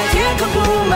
在天空不